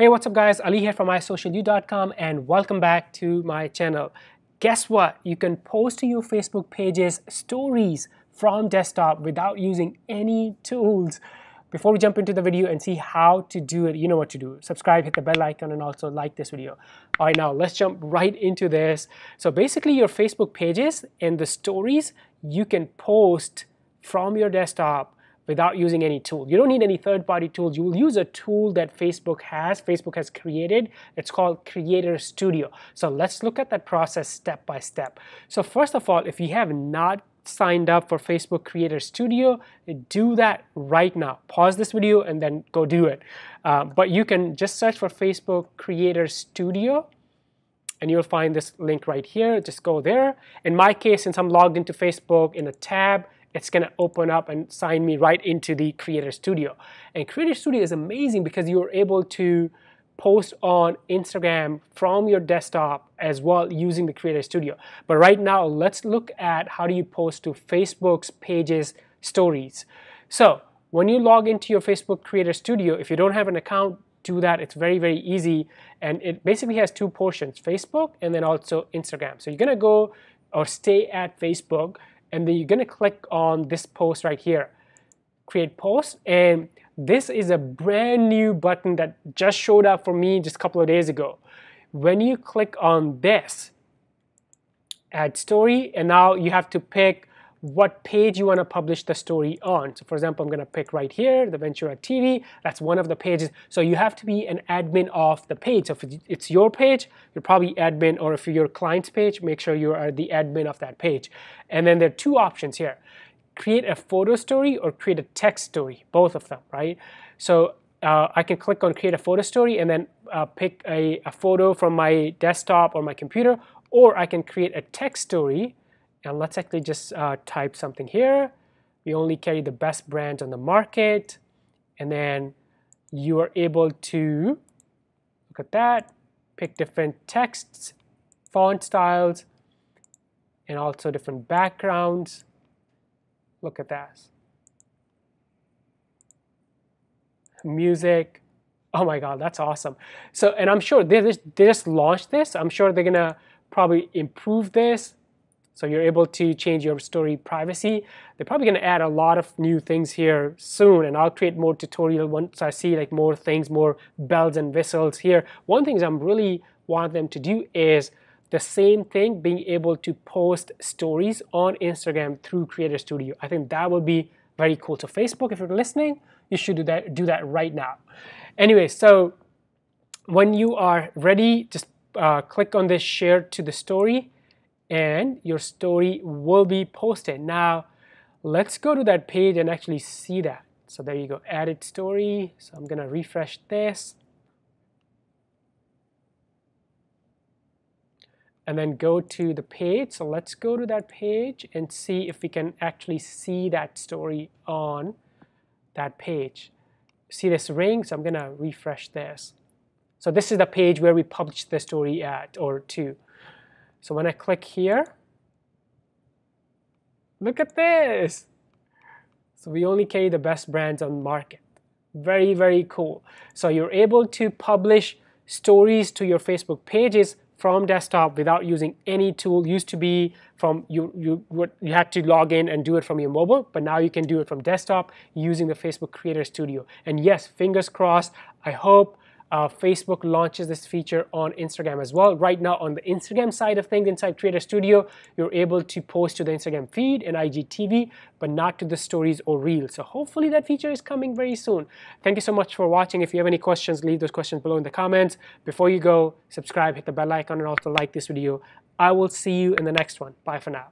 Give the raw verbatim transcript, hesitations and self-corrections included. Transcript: Hey, what's up guys? Ali here from i social you dot com and welcome back to my channel. Guess what? You can post to your Facebook pages stories from desktop without using any tools. Before we jump into the video and see how to do it, you know what to do. Subscribe, hit the bell icon, and also like this video. All right, now let's jump right into this. So basically your Facebook pages and the stories, you can post from your desktop without using any tool. You don't need any third-party tools. You will use a tool that Facebook has, Facebook has created. It's called Creator Studio. So let's look at that process step by step. So first of all, if you have not signed up for Facebook Creator Studio, do that right now. Pause this video and then go do it. Uh, but you can just search for Facebook Creator Studio, and you'll find this link right here. Just go there. In my case, since I'm logged into Facebook in a tab, it's going to open up and sign me right into the Creator Studio. And Creator Studio is amazing because you're able to post on Instagram from your desktop as well using the Creator Studio. But right now, let's look at how do you post to Facebook's pages stories. So when you log into your Facebook Creator Studio, if you don't have an account, do that. It's very, very easy. And it basically has two portions, Facebook and then also Instagram. So you're going to go or stay at Facebook, and then you're going to click on this post right here, create post. And this is a brand new button that just showed up for me just a couple of days ago. When you click on this, add story, and now you have to pick what page you want to publish the story on. So for example, I'm going to pick right here, the Venture Beat T V. That's one of the pages. So you have to be an admin of the page. So if it's your page, you're probably admin, or if you're your client's page, make sure you are the admin of that page. And then there are two options here. Create a photo story or create a text story, both of them, right? So uh, I can click on create a photo story and then uh, pick a, a photo from my desktop or my computer, or I can create a text story. And let's actually just uh, type something here. We only carry the best brands on the market. And then you are able to, look at that, pick different texts, font styles, and also different backgrounds. Look at that. Music. Oh my God, that's awesome. So, and I'm sure they just, they just launched this. I'm sure they're gonna probably improve this. So you're able to change your story privacy. They're probably going to add a lot of new things here soon, and I'll create more tutorial once I see like more things, more bells and whistles here. One thing I'm really want them to do is the same thing, being able to post stories on Instagram through Creator Studio. I think that would be very cool. So Facebook, if you're listening, you should do that, do that right now. Anyway, so when you are ready, just uh, click on this share to the story, and your story will be posted. Now, let's go to that page and actually see that. So there you go, added story. So I'm gonna refresh this. And then go to the page. So let's go to that page and see if we can actually see that story on that page. See this ring? So I'm gonna refresh this. So this is the page where we published the story at or to. So when I click here, look at this. So we only carry the best brands on the market. Very, very cool. So you're able to publish stories to your Facebook pages from desktop without using any tool. Used to be from you, you, you had to log in and do it from your mobile, but now you can do it from desktop using the Facebook Creator Studio. And yes, fingers crossed, I hope Uh, Facebook launches this feature on Instagram as well. Right now on the Instagram side of things inside Creator Studio, you're able to post to the Instagram feed and I G T V, but not to the stories or reels. So hopefully that feature is coming very soon. Thank you so much for watching. If you have any questions, leave those questions below in the comments. Before you go, subscribe, hit the bell icon, and also like this video. I will see you in the next one. Bye for now.